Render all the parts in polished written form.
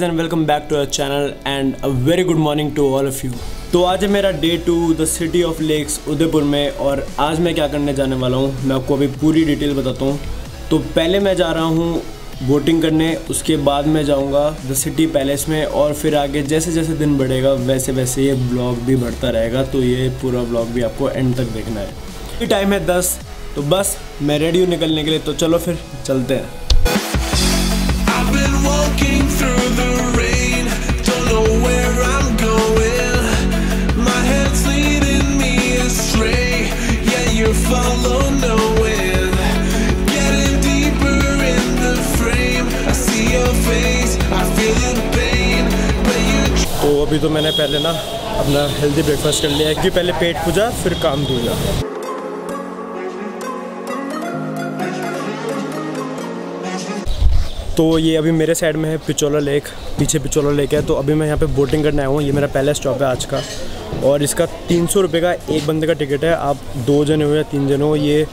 Guys and welcome back to our channel and a very good morning to all of you. तो आज है मेरा day 2 the city of lakes Udaipur में, और आज मैं क्या करने जाने वाला हूँ मैं आपको अभी पूरी डिटेल बताता हूँ। तो पहले मैं जा रहा हूँ बोटिंग करने, उसके बाद मैं जाऊँगा द सिटी पैलेस में, और फिर आगे जैसे जैसे दिन बढ़ेगा वैसे वैसे ये ब्लॉग भी बढ़ता रहेगा। तो ये पूरा ब्लॉग भी आपको एंड तक देखना है। ये टाइम है 10, तो बस मैं रेडी हूँ निकलने के लिए। तो चलो फिर चलते हैं। तो अभी तो मैंने पहले ना अपना हेल्दी ब्रेकफास्ट कर लिया है कि पहले पेट पूजा फिर काम दूंगा। तो ये अभी मेरे साइड में है पिचोला लेक, पीछे पिचोला लेक है। तो अभी मैं यहाँ पे बोटिंग करने आया हूँ। ये मेरा पहला स्टॉप है आज का, और इसका 300 रुपये का एक बंदे का टिकट है। आप 2 जने हो या 3 जने हो ये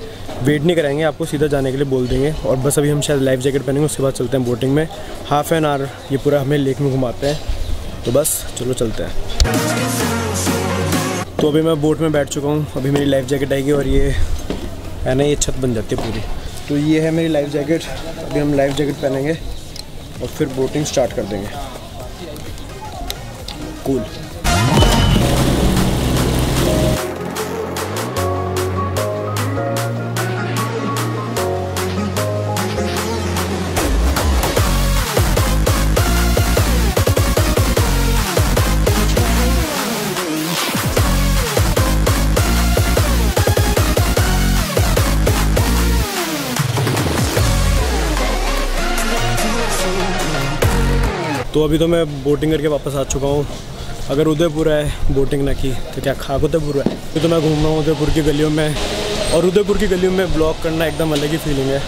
वेट नहीं कराएंगे, आपको सीधा जाने के लिए बोल देंगे। और बस अभी हम शायद लाइफ जैकेट पहनेंगे, उसके बाद चलते हैं बोटिंग में। हाफ एन आवर ये पूरा हमें लेक में घुमाते हैं। तो बस चलो चलते हैं। तो अभी मैं बोट में बैठ चुका हूँ, अभी मेरी लाइफ जैकेट आएगी, और ये है ना ये छत बन जाती है पूरी। तो ये है मेरी लाइफ जैकेट, अभी हम लाइफ जैकेट पहनेंगे और फिर बोटिंग स्टार्ट कर देंगे। कूल। तो अभी तो मैं बोटिंग करके वापस आ चुका हूँ। अगर उदयपुर है बोटिंग ना की तो क्या खाक उदयपुर है। अभी तो मैं घूम रहा हूँ उदयपुर की गलियों में, और उदयपुर की गलियों में ब्लॉग करना एकदम अलग ही फीलिंग है।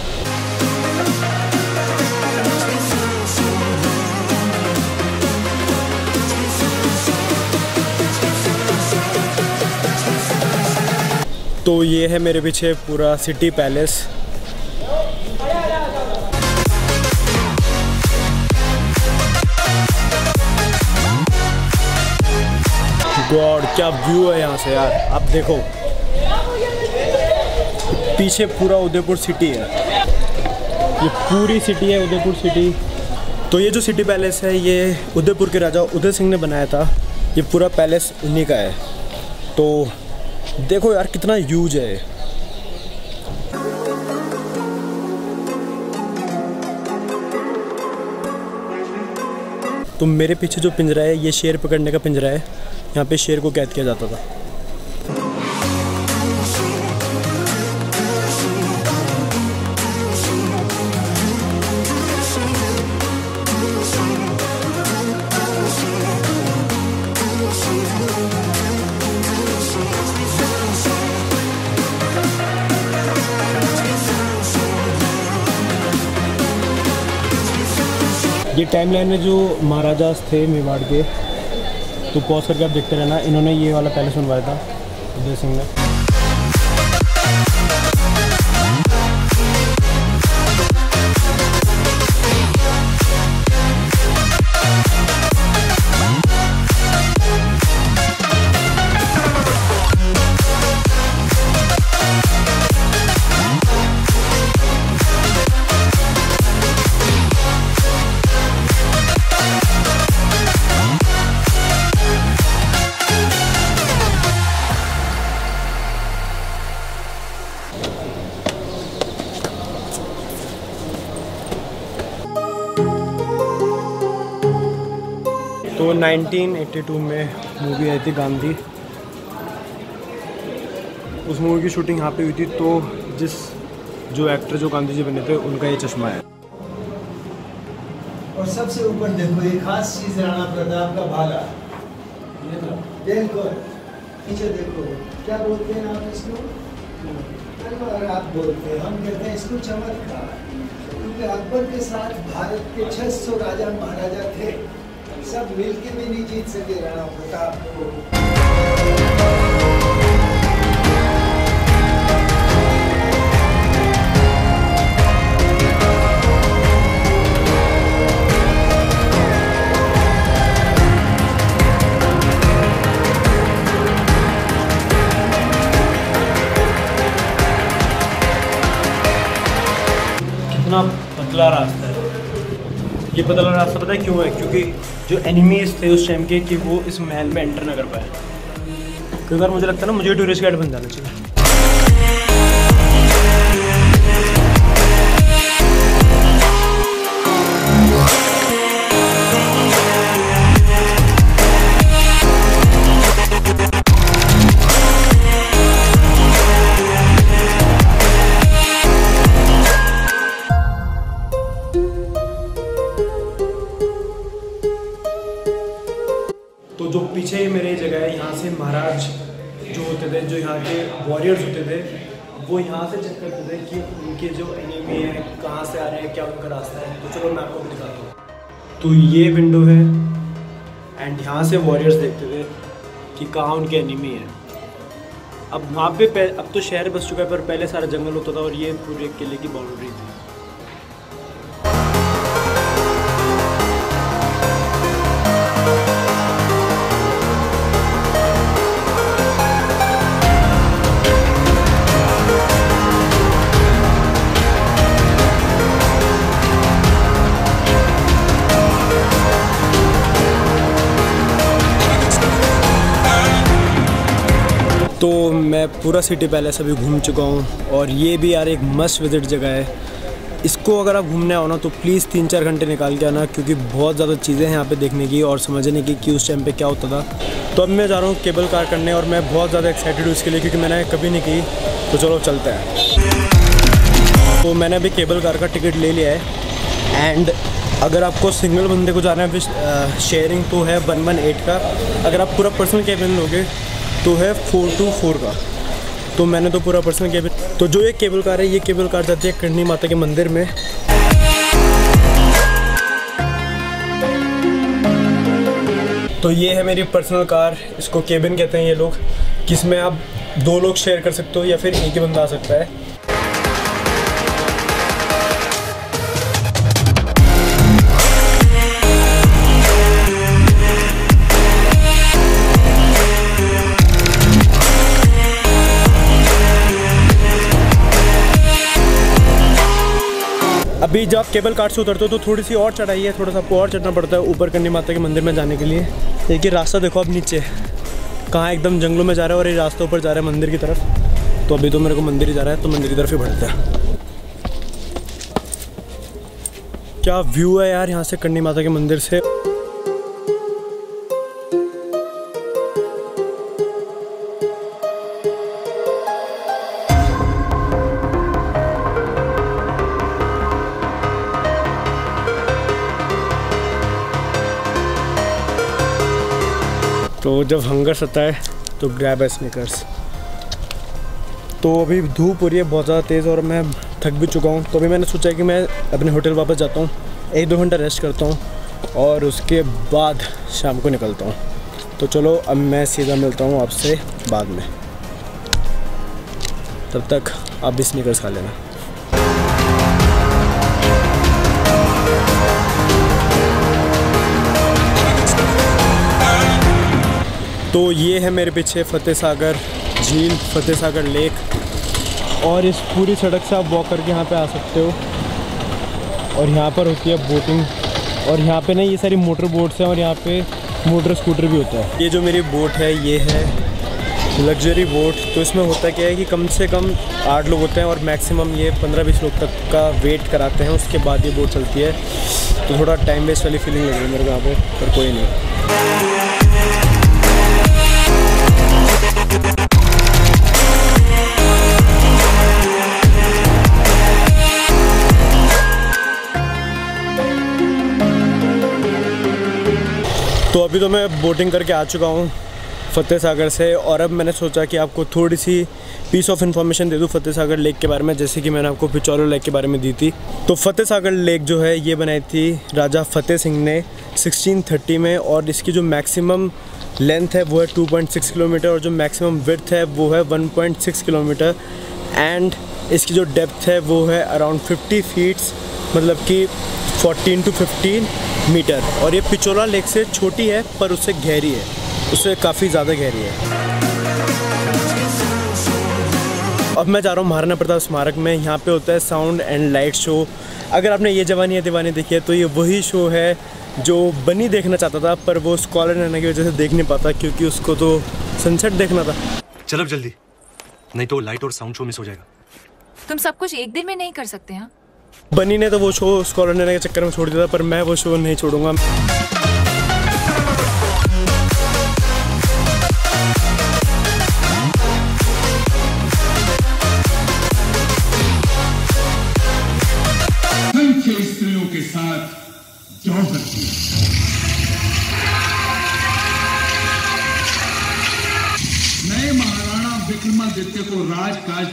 तो ये है मेरे पीछे पूरा सिटी पैलेस। गॉड क्या व्यू है यहाँ से यार। आप देखो पीछे पूरा उदयपुर सिटी है, ये पूरी सिटी है उदयपुर सिटी। तो ये जो सिटी पैलेस है ये उदयपुर के राजा उदय सिंह ने बनाया था। ये पूरा पैलेस उन्हीं का है। तो देखो यार कितना ह्यूज है। तो मेरे पीछे जो पिंजरा है ये शेर पकड़ने का पिंजरा है। यहाँ पे शेर को कैद किया जाता था। ये टाइमलाइन में जो महाराजा थे मेवाड़ के, तो पॉज करके आप देखते रहना, इन्होंने ये वाला पैलेस बनवाया था उदय सिंह ने। तो 1982 में मूवी आई थी गांधी, उस मूवी की शूटिंग यहाँ पे हुई थी। तो जो एक्टर जो गांधी जी बने थे उनका ये चश्मा है। और सबसे ऊपर देखो ये खास चीज राणा प्रताप का भाला, बिल्कुल पीछे देखो क्या बोलते हैं आप इसको, अगर आप बोलते हैं हम कहते हैं इसको चमत्कार, क्योंकि अकबर के साथ भारत के 600 राजा महाराजा थे, सब मिलके भी नहीं जीत सके राणा प्रताप को। इतना पतला रास्ता है। ये पतला रास्ता पता है क्यों है? क्योंकि जो एनिमीज थे उस टाइम के कि वो इस महल में एंटर ना कर पाए। कई बार मुझे लगता है ना मुझे टूरिस्ट गाइड बन जाना चाहिए। जो पीछे मेरे जगह है, यहाँ से महाराज जो होते थे, जो यहाँ के वॉरियर्स होते थे, वो यहाँ से चेक करते थे कि उनके जो एनिमी हैं कहाँ से आ रहे हैं, क्या उनका रास्ता है। तो चलो मैं आपको दिखाता हूँ। तो ये विंडो है एंड यहाँ से वॉरियर्स देखते थे कि कहाँ उनके एनिमी हैं। अब वहाँ पे अब तो शहर बस चुका है, पर पहले सारा जंगल होता था और ये पूरे किले की बाउंड्री थी। तो मैं पूरा सिटी पैलेस अभी घूम चुका हूँ और ये भी यार एक मस्ट विजिट जगह है। इसको अगर आप घूमने आओ ना तो प्लीज़ 3-4 घंटे निकाल के आना, क्योंकि बहुत ज़्यादा चीज़ें हैं यहाँ पे देखने की और समझने की कि उस टाइम पे क्या होता था। तो अब मैं जा रहा हूँ केबल कार करने और मैं बहुत ज़्यादा एक्साइटेड हूँ इसके लिए, क्योंकि मैंने कभी नहीं की। तो चलो चलते हैं। तो मैंने अभी केबल कार का टिकट ले लिया है एंड अगर आपको सिंगल बंदे को जाना है फिर शेयरिंग तो है 118 का। अगर आप पूरा पर्सनल केबिन लोगे तो है 424 का। तो मैंने तो पूरा पर्सनल केबल। तो जो ये केबल कार है, ये केबल कार जाती है करणी माता के मंदिर में। तो ये है मेरी पर्सनल कार, इसको केबिन कहते हैं ये लोग, जिसमें आप 2 लोग शेयर कर सकते हो या फिर एक ही बंदा आ सकता है। अभी जब आप केबल कार से उतरते हो तो थोड़ी सी और चढ़ाई है, थोड़ा सा आपको और चढ़ना पड़ता है ऊपर करणी माता के मंदिर में जाने के लिए। देखिए रास्ता देखो आप नीचे कहाँ एकदम जंगलों में जा रहा है और ये रास्ता ऊपर जा रहा है मंदिर की तरफ। तो अभी तो मेरे को मंदिर ही जा रहा है, तो मंदिर की तरफ ही बढ़ते हैं। क्या व्यू है यार यहाँ से करणी माता के मंदिर से। तो जब हंगर सता है तो ग्रैब है स्निकर्स। तो अभी धूप हो रही है बहुत ज़्यादा तेज़ और मैं थक भी चुका हूँ। तो अभी मैंने सोचा कि मैं अपने होटल वापस जाता हूँ, 1-2 घंटा रेस्ट करता हूँ और उसके बाद शाम को निकलता हूँ। तो चलो अब मैं सीधा मिलता हूँ आपसे बाद में। तब तक आप भी स्निकर्स खा लेना। तो ये है मेरे पीछे फतेह सागर झील, फतेह सागर लेक, और इस पूरी सड़क से आप वॉक करके यहाँ पे आ सकते हो। और यहाँ पर होती है बोटिंग और यहाँ पे ना ये सारी मोटर बोट्स हैं और यहाँ पे मोटर स्कूटर भी होता है। ये जो मेरी बोट है ये है लग्जरी बोट। तो इसमें होता क्या है कि कम से कम 8 लोग होते हैं और मैक्सिमम ये 15-20 लोग तक का वेट कराते हैं, उसके बाद ये बोट चलती है। तो थोड़ा टाइम वेस्ट वाली फीलिंग लग रही है मेरे को यहाँ पर कोई नहीं। तो अभी तो मैं बोटिंग करके आ चुका हूँ फतेह सागर से और अब मैंने सोचा कि आपको थोड़ी सी पीस ऑफ इन्फॉर्मेशन दे दूँ फतेह सागर लेक के बारे में, जैसे कि मैंने आपको पिचौला लेक के बारे में दी थी। तो फतेह सागर लेक जो है ये बनाई थी राजा फतेह सिंह ने 1630 में और इसकी जो मैक्सिमम लेंथ है वो है 2.6 किलोमीटर और जो मैक्सिमम विड्थ है वो है 1.6 किलोमीटर एंड इसकी जो डेप्थ है वो है अराउंड 50 फीट्स, मतलब कि 14 to 15 मीटर। और ये पिचोला लेक से छोटी है पर उससे गहरी है, उससे काफ़ी ज़्यादा गहरी है। अब मैं जा रहा हूँ महाराणा प्रताप स्मारक में। यहाँ पे होता है साउंड एंड लाइट शो अगर आपने ये जवानी या दीवानी देखी है तो ये वही शो है जो बनी देखना चाहता था पर वो स्कॉलर रहने की वजह से देख नहीं पाता क्योंकि उसको तो सनसेट देखना था। चलो जल्दी, नहीं तो लाइट और साउंड शो मिस हो जाएगा। तुम सब कुछ एक दिन में नहीं कर सकते हैं। बनी ने तो वो शो स्कॉलर रहने के चक्कर में छोड़ दिया था पर मैं वो शो नहीं छोड़ूंगा।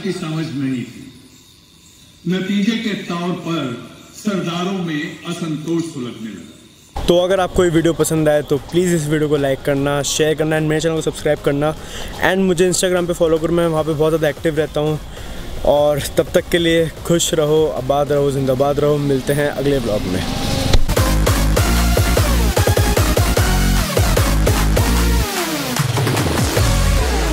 की समझ नहीं थी, नतीजे के तौर पर सरदारों में असंतोष सुलगने लगा। तो अगर आपको ये वीडियो पसंद आए तो प्लीज़ इस वीडियो को लाइक करना, शेयर करना एंड मेरे चैनल को सब्सक्राइब करना एंड मुझे इंस्टाग्राम पे फॉलो करो, मैं वहाँ पे बहुत ज़्यादा एक्टिव रहता हूँ। और तब तक के लिए खुश रहो, आबाद रहो, जिंदाबाद रहो। मिलते हैं अगले ब्लॉग में।